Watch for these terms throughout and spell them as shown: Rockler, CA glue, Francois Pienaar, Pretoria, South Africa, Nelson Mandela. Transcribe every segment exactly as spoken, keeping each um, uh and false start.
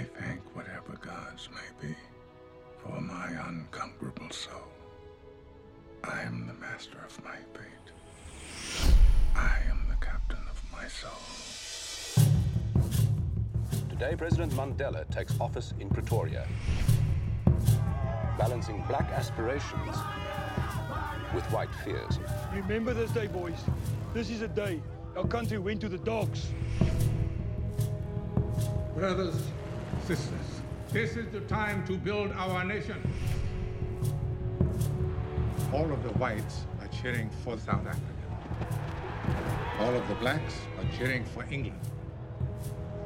I thank whatever gods may be for my unconquerable soul. I am the master of my fate. I am the captain of my soul. Today, President Mandela takes office in Pretoria, balancing black aspirations with white fears. Remember this day, boys. This is a day our country went to the dogs. Brothers, sisters, this is the time to build our nation. All of the whites are cheering for South Africa. All of the blacks are cheering for England.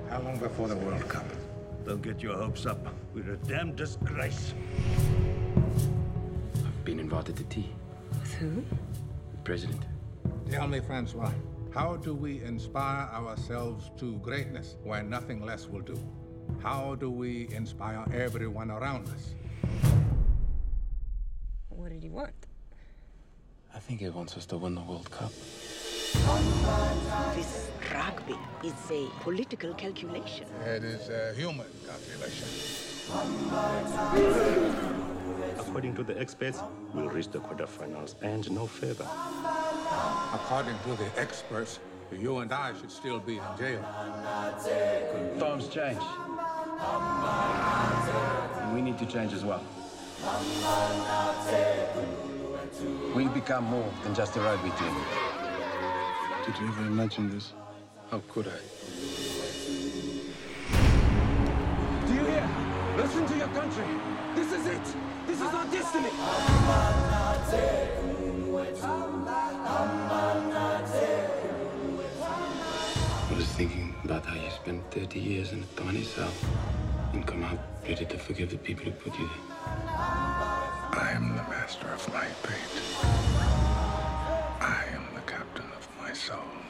How long before the World Cup? Don't get your hopes up. We're a damn disgrace. I've been invited to tea. With who? The president. Tell me, Francois, how do we inspire ourselves to greatness where nothing less will do? How do we inspire everyone around us? What did he want? I think he wants us to win the World Cup. This rugby is a political calculation. It is a human calculation. According to the experts, we'll reach the quarterfinals and no further. According to the experts, you and I should still be in jail. Times change. We need to change as well. We'll become more than just a rugby team. Did you ever imagine this? How could I? Do you hear? Listen to your country. This is it. This is our destiny. I was thinking about how you spent thirty years in a tiny cell and come out ready to forgive the people who put you there. I am the master of my fate. I am the captain of my soul.